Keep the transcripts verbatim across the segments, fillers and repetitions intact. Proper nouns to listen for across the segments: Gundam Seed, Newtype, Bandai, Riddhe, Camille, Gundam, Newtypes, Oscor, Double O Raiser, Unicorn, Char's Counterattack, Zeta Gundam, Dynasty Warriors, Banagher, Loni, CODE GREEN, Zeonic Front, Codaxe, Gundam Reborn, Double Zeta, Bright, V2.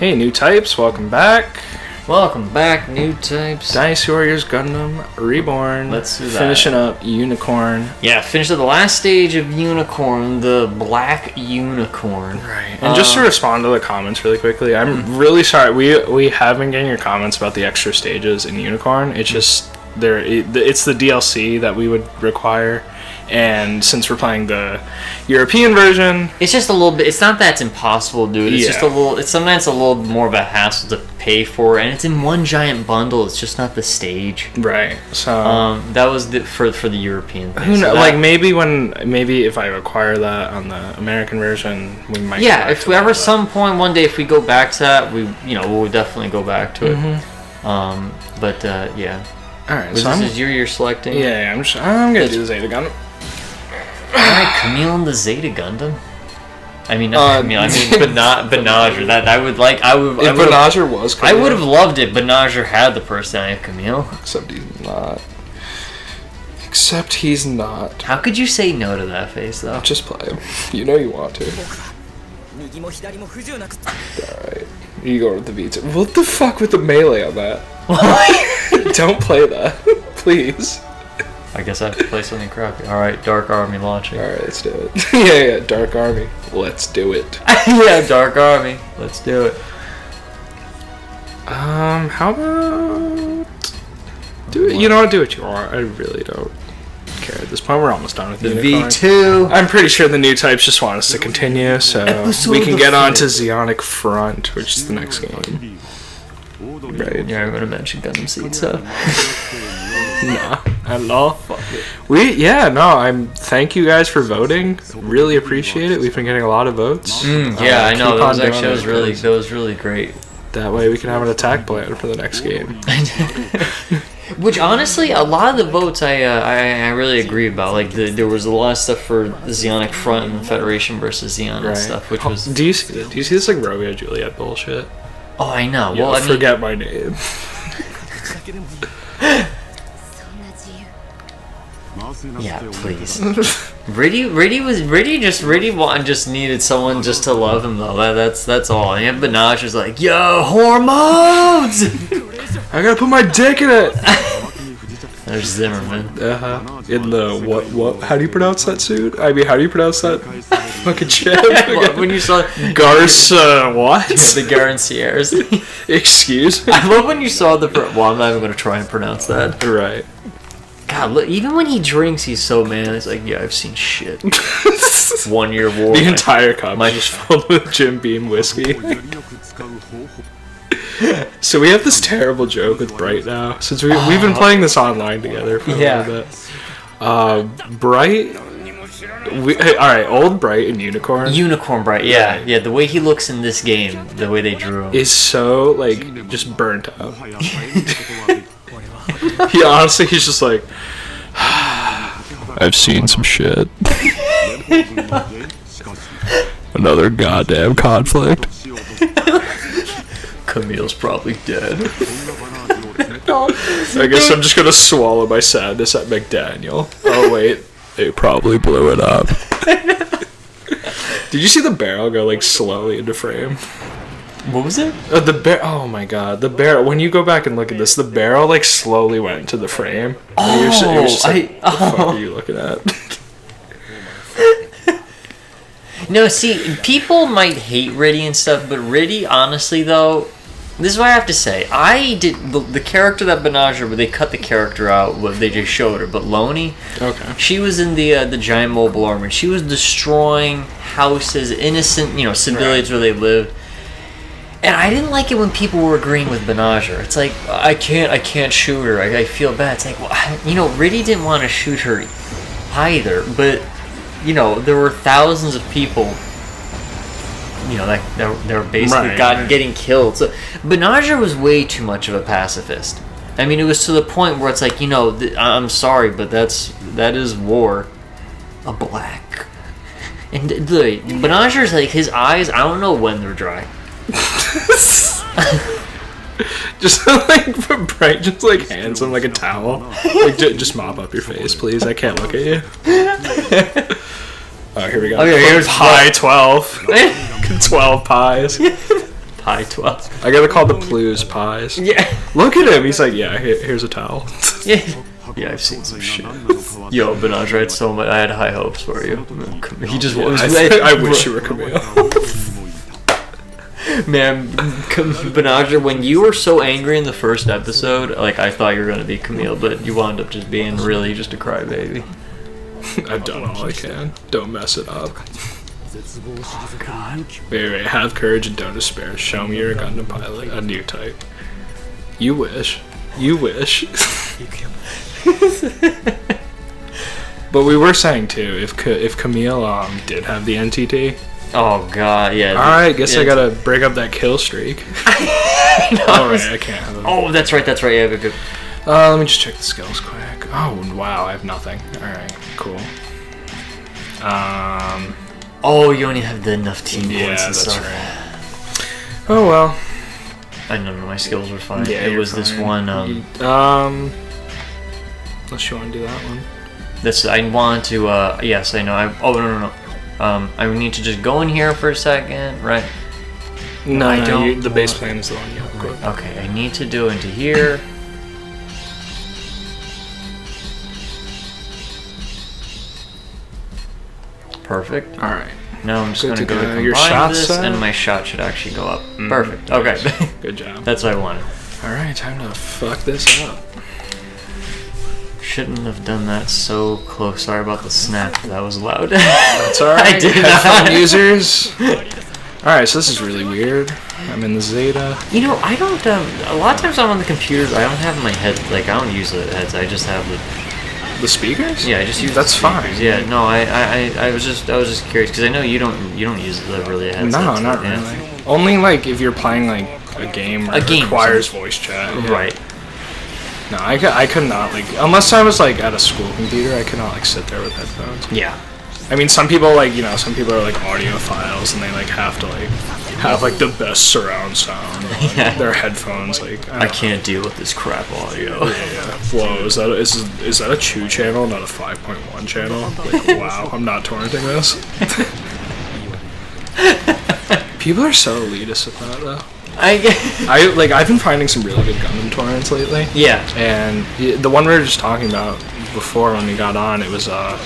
Hey, Newtypes, welcome back. Welcome back, Newtypes. Dynasty Warriors Gundam Reborn. Let's do that. Finishing up Unicorn. Yeah, finished up the last stage of Unicorn, the Black Unicorn. Right. And uh, just to respond to the comments really quickly, I'm mm-hmm. really sorry. We we have been getting your comments about the extra stages in Unicorn. It's just there. It, it's the D L C that we would require. And since we're playing the European version, it's just a little bit. It's not that it's impossible, dude. It's yeah. just a little. It's sometimes a little more of a hassle to pay for, and it's in one giant bundle. It's just not the stage, right? So um, that was the, for for the European thing. Who knows? So like maybe when maybe if I acquire that on the American version, we might. Yeah, if we ever some point one day if we go back to that, we you know we'll definitely go back to it. Mm-hmm. um, but uh, yeah. All right. Was so this I'm, is your you're selecting? Yeah, I'm just, I'm gonna do the Zeta Gundam. Alright, Camille and the Zeta Gundam. I mean, not uh, Camille. I mean, Bana Banagher. That I would like. I would. If Banagher was, Camille. I would have loved it. Banagher had the personality of Camille. Except he's not. Except he's not. How could you say no to that face, though? Just play him. You know you want to. Alright, you go with the V two. What the fuck with the melee on that? What? Don't play that, please. I guess I have to play something crappy. Alright, Dark Army launching. Alright, let's do it. yeah, yeah, Dark Army. Let's do it. yeah, Dark Army. Let's do it. Um, how about... Do it. You know what? Do what you want. I really don't care. At this point, we're almost done with the Unicorn. V two. I'm pretty sure the new types just want us to continue, so Episode we can get on to Zeonic Front, which is the next game. Right. Yeah, I'm going to mention Gundam Seed, so... Nah, at all. We yeah no. I'm thank you guys for voting. Really appreciate it. We've been getting a lot of votes. Mm, yeah, uh, I know. That was actually that was really that was really great. That way we can have an attack plan for the next game. Which honestly, a lot of the votes I uh, I, I really agree about. Like the, there was a lot of stuff for the Zeonic Front and Federation versus Zeon right. stuff, which was. Do you see do you see this like Romeo and Juliet bullshit? Oh, I know. Well, yeah, I forget mean, my name. Yeah, please. Riddhe, Riddhe was Riddhe just Riddhe just needed someone just to love him though. That, that's that's all. And Banagher was like, yo, hormones! I gotta put my dick in it. There's Zimmerman. Uh huh. In the what what? How do you pronounce that suit? I mean, how do you pronounce that fucking shit? Well, when you saw Garce uh, what? The Garanciers. Excuse me. I love when you saw the. Pro well, I'm not even gonna try and pronounce that. Right. God, look, even when he drinks, he's so man. He's like, yeah, I've seen shit. One Year War. The entire cup is just filled with Jim Beam whiskey. So we have this terrible joke with Bright now. Since we, oh. we've been playing this online together for a yeah. little bit. Uh, Bright... We, hey, all right, old Bright and Unicorn. Unicorn Bright, yeah, yeah. The way he looks in this game, the way they drew him. Is so, like, just burnt out. He honestly, he's just like, I've seen some shit. Another goddamn conflict. Camille's probably dead. I guess I'm just gonna swallow my sadness at McDaniel. Oh wait, they probably blew it up. Did you see the barrel go like slowly into frame? What was it? Uh, the bear. Oh my god, the barrel. When you go back and look at this, the barrel like slowly went into the frame. Oh, you're just, you're just like, I. Oh. What the fuck are you looking at? No, see, people might hate Riddhe and stuff, but Riddhe, honestly though, this is what I have to say. I did the, the character that Banagher, but they cut the character out. What they just showed her, but Loni. Okay. She was in the uh, the giant mobile armor. She was destroying houses, innocent, you know, civilians right. where they lived. And I didn't like it when people were agreeing with Banagher. It's like, I can't, I can't shoot her. I, I feel bad. It's like, well, I, you know, Riddhe didn't want to shoot her either. But, you know, there were thousands of people, you know, that that, that were basically right, got, right. getting killed. So Banagher was way too much of a pacifist. I mean, it was to the point where it's like, you know, th I'm sorry, but that's that is war. A black. And the Banagher's like his eyes. I don't know when they're dry. Just like Bright, just like hands on like a towel. Like j just mop up your face, please. I can't look at you. Oh, here we go. Okay, here's pie twelve. twelve pies. pie to us. I gotta call the Plues pies. Yeah. Look at him. He's like, yeah, here, here's a towel. Yeah. Yeah, I've seen some shit. Yo, Banagher, I had so much. I had high hopes for you. He just yeah, was. I, I wish you were Camille. Man, Banagher, when you were so angry in the first episode, like, I thought you were gonna be Camille, but you wound up just being really just a crybaby. I've done all I can. Don't mess it up. Oh, God. Wait, wait, have courage and don't despair. Show me you're a Gundam pilot, a new type. You wish. You wish. But we were saying too, if if Camille um did have the N T T. Oh God, yeah. All right, guess yeah. I gotta break up that kill streak. No, all right, I can't. Have oh, that's right, that's right. Yeah, good, good. Uh, let me just check the skills quick. Oh wow, I have nothing. All right, cool. Um. Oh, you only have the enough team points yeah, and that's stuff. Right. Oh well. I don't know. My skills were fine. Yeah, it was fine. This one. Um, um. Unless you want to do that one. This I want to. Uh, yes, I know. I, oh no no no. Um, I need to just go in here for a second, right? No, I no, don't. You, the base plan is the one you have. Okay, I need to do into here. Perfect. All right. Now I'm just going to go to combine this, and my shot should actually go up. Mm, perfect. Okay. Nice. Good job. That's what I wanted. All right, time to fuck this up. Shouldn't have done that so close. Sorry about the snap. That was loud. That's all right. I did Headphone not. users. All right, so this is really weird. I'm in the Zeta. You know, I don't. Um, a lot of times I'm on the computers. I don't have my head. Like I don't use the heads. I just have the. The speakers? Yeah, I just use. That's the fine. Yeah, no, I, I, I was just, I was just curious because I know you don't, you don't use the really headset. No, not really. Yeah. Only like if you're playing like a game, or a game requires something. Voice chat. Yeah. Right. No, I, I could not like unless I was like at a school computer, I could not like sit there with headphones. Yeah. I mean, some people like you know, some people are like audiophiles and they like have to like have like the best surround sound. Or, like, yeah. Their headphones like I, I can't know. deal with this crap audio. Yeah, yeah. Whoa, is that a, is is that a two channel, not a five point one channel? Like wow, I'm not torrenting this. People are so elitist with that though. I I like I've been finding some really good Gundam torrents lately. Yeah. And the one we were just talking about before when we got on, it was uh.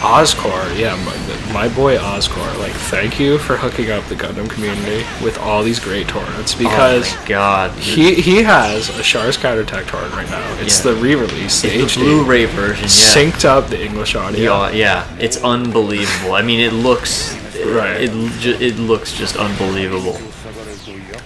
Oscor, yeah, my, my boy Oscor. Like, thank you for hooking up the Gundam community with all these great torrents because oh my God, he he has a Char's Counterattack torrent right now. It's yeah. the re-release, the, the Blu-ray version, yeah. synced up the English audio. Yeah, yeah, it's unbelievable. I mean, it looks right. It it, it looks just unbelievable.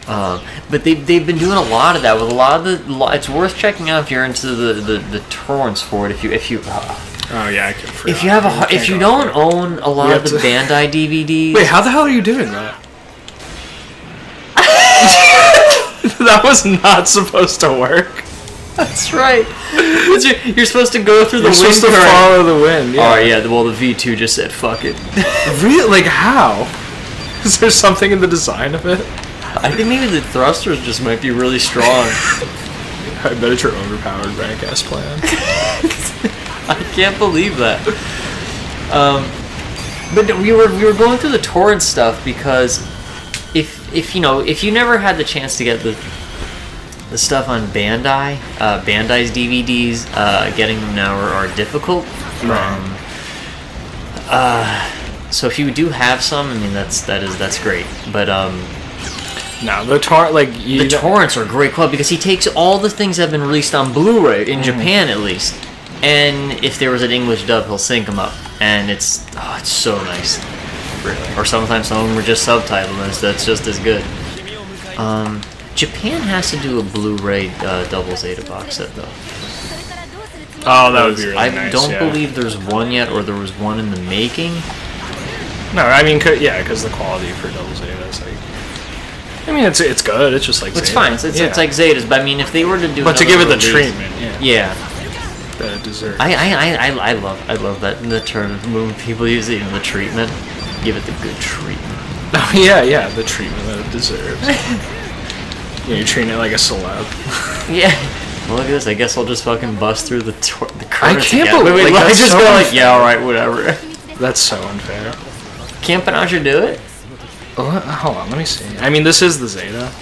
Um, but they've, they've been doing a lot of that with a lot of the. It's worth checking out if you're into the the, the, the torrents for it. If you if you. Uh, Oh yeah, I can. If you have a, if you don't own a lot of the Bandai D V Ds. Wait, how the hell are you doing that? That was not supposed to work. That's right. You're, you're supposed to go through the you're wind. You're supposed current. to follow the wind. Yeah. Oh yeah. Well, the V two just said fuck it. Really? Like how? Is there something in the design of it? I think maybe the thrusters just might be really strong. I bet it's your overpowered rank ass plan. I can't believe that. Um, but we were we were going through the torrent stuff because if if you know if you never had the chance to get the the stuff on Bandai, uh, Bandai's D V Ds, uh, getting them now are, are difficult. Um, uh, so if you do have some, I mean that's that is that's great. But um, no, the torrent like you the torrents are a great club because he takes all the things that have been released on Blu-ray in mm. Japan at least. And if there was an English dub, he'll sync them up, and it's oh, it's so nice. Really. Or sometimes some of them are just subtitled, so that's just as good. Um, Japan has to do a Blu-ray uh, Double Zeta box set, though. Oh, that would be really I nice. I don't yeah. believe there's one yet, or there was one in the making. No, I mean, yeah, because the quality for Double Zeta is like. I mean, it's it's good. It's just like Zeta. It's fine. It's, yeah. it's like Zetas, but I mean, if they were to do, but to give it the release, treatment, yeah. yeah. Dessert. I I I I love I love that the term when people use it, you know, the treatment. Give it the good treatment. Oh yeah, yeah, the treatment that it deserves. You know, you're treating it like a celeb. Yeah. Well, look at this. I guess I'll just fucking bust through the tor the current. I can't again. believe. Wait, like, I just so go like, yeah, all right, whatever. That's so unfair. Can't Banagher do it? Well, hold on, let me see. I mean, this is the Zeta.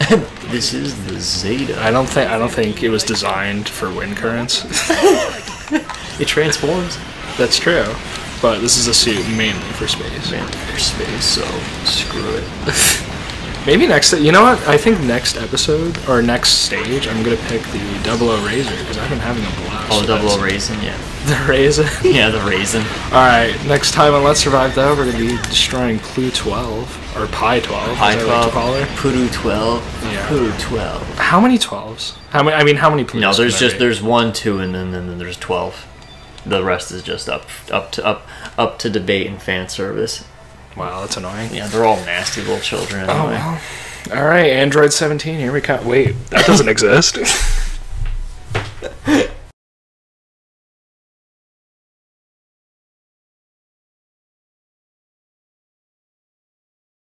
This is the Zeta. I don't think I don't think it was designed for wind currents. It transforms. That's true. But this is a suit mainly for space. Mainly for space, so screw it. Maybe next, you know what? I think next episode, or next stage, I'm going to pick the Double O Raiser, because I've been having a blast. Oh, Double O Raisin, yeah. The Raisin? Yeah, the Raisin. Alright, next time on Let's Survive That, we're going to be destroying Clue twelve, or Pi twelve, Pi twelve, like to call her. Pluto twelve, yeah. Pluto twelve. How many twelves? How many, I mean, how many Plutos? No, there's just, there's one, two, and then, and then there's twelve. The rest is just up, up to up, up to debate and fan service. Wow, that's annoying. Yeah, they're all nasty little children. Anyway. Oh well. All right, Android seventeen. Here we come. Wait, that doesn't exist.